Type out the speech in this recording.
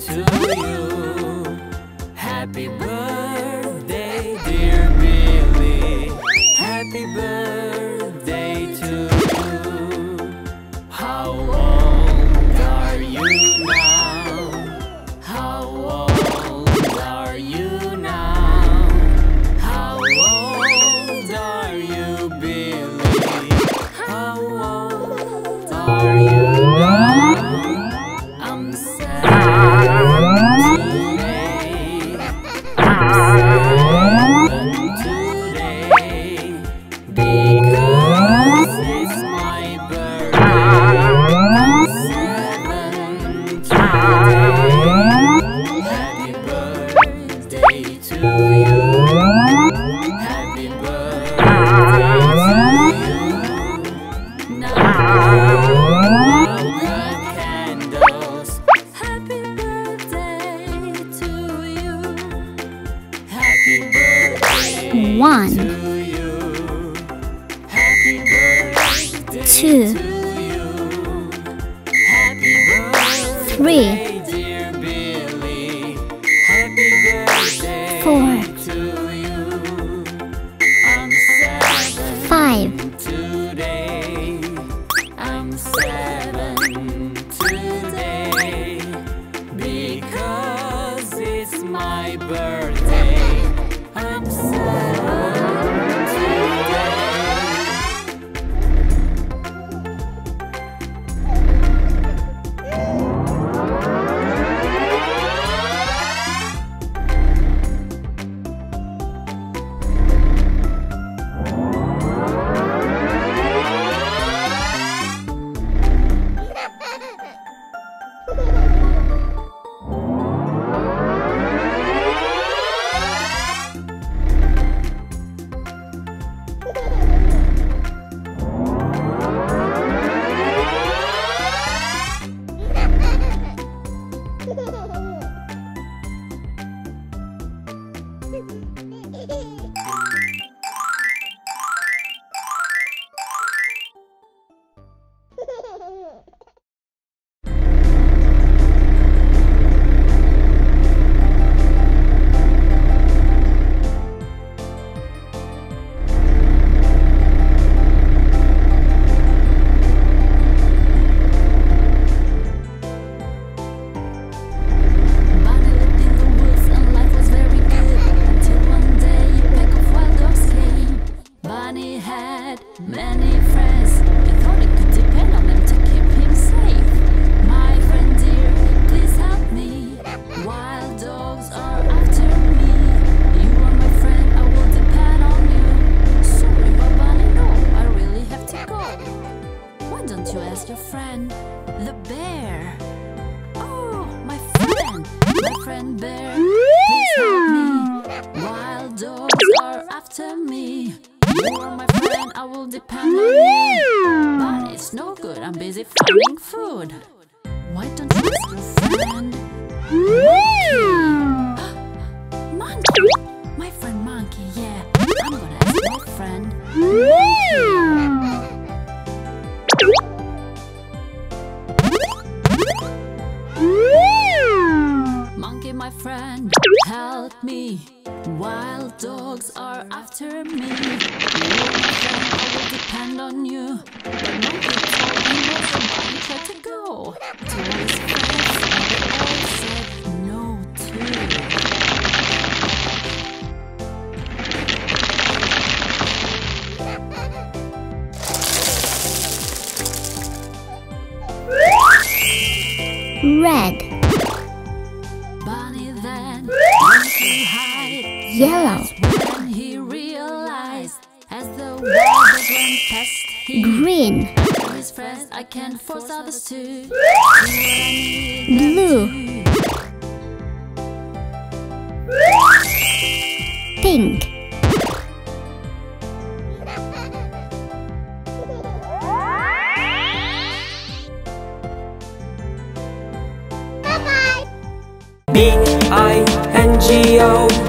to you. Happy birthday, dear Billy. Happy birthday to you. How old are you now? How old are you now? How old are you, Billy? How old are you? One, two, three, four, five, because it's my birthday. Bingo.